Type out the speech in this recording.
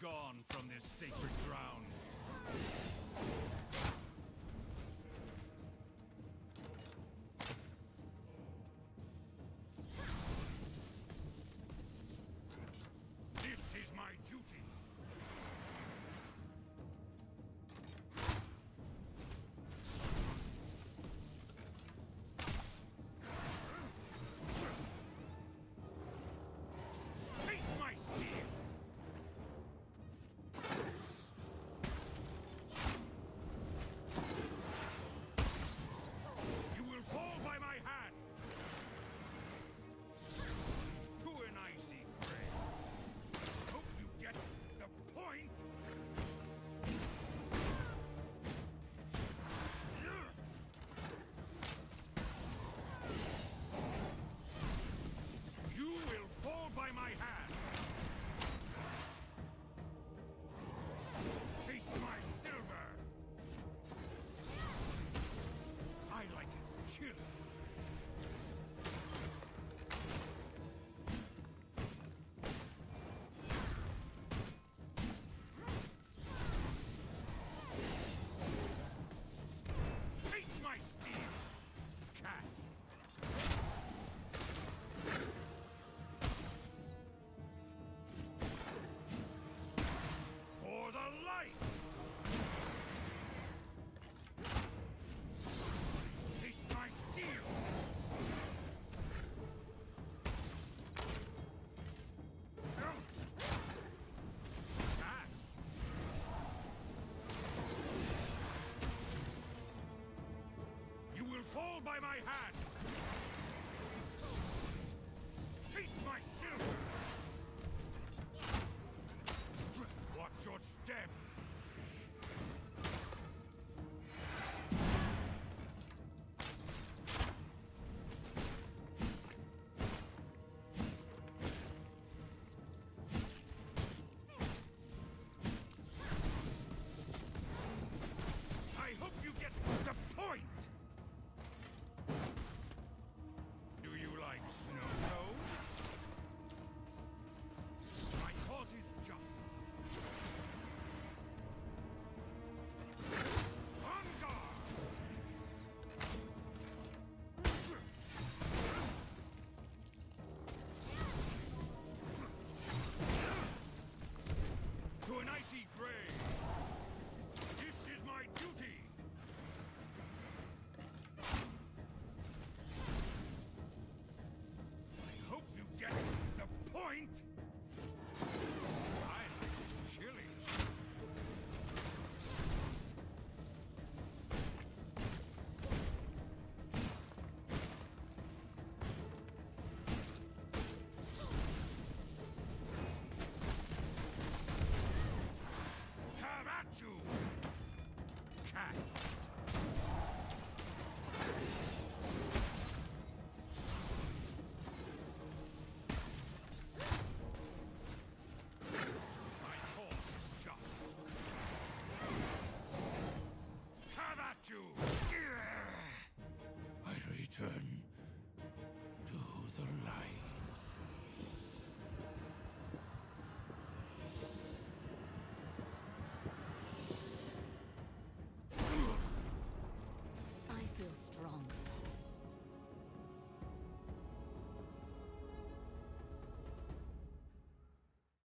gone from this sacred ground. This is my duty. By my hand!